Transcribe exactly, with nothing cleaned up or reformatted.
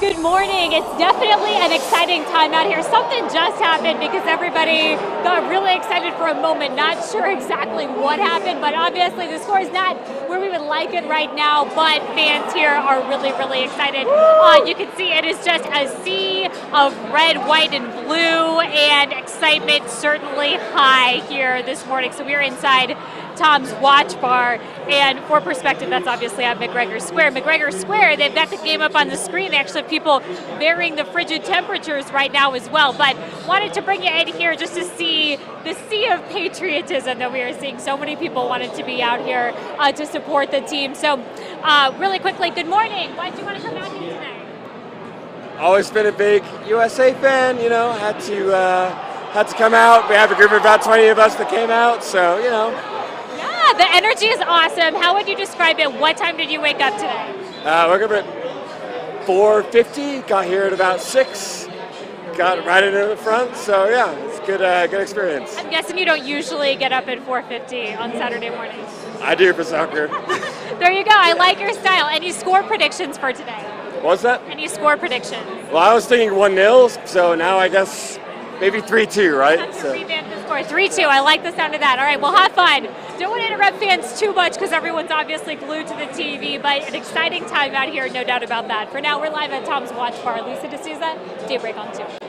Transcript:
Good morning. It's definitely an exciting time out here. Something just happened because everybody got really excited for a moment. Not sure exactly what happened, but obviously the score is not where we would like it right now, but fans here are really, really excited. Uh, you can see it is just a sea of red, white, and blue, and excitement certainly high here this morning. So we are inside Tom's Watch Bar, and for perspective, that's obviously at McGregor Square. McGregor Square, they've got the game up on the screen. They actually have people varying the frigid temperatures right now as well, but wanted to bring you in here just to see the sea of patriotism that we are seeing. So many people wanted to be out here uh, to support the team. So uh, really quickly, good morning. Why did you want to come out here tonight? Always been a big U S A fan, you know, had to, uh, had to come out. We have a group of about twenty of us that came out, so, you know. Yeah, the energy is awesome. How would you describe it? What time did you wake up today? Uh, woke up at four fifty, got here at about six, got right into the front, so yeah, it's a good, uh, good experience. I'm guessing you don't usually get up at four fifty on Saturday mornings. I do for soccer. There you go. I like your style. Any score predictions for today? What's that? Any score predictions? Well, I was thinking one nil, so now I guess maybe three two, right? Have to so. revamp the score. three two. I like the sound of that. All right, well, have fun. Don't want to interrupt fans too much because everyone's obviously glued to the T V, but an exciting time out here, no doubt about that. For now, we're live at Tom's Watch Bar. Lisa D'Souza, Daybreak on two.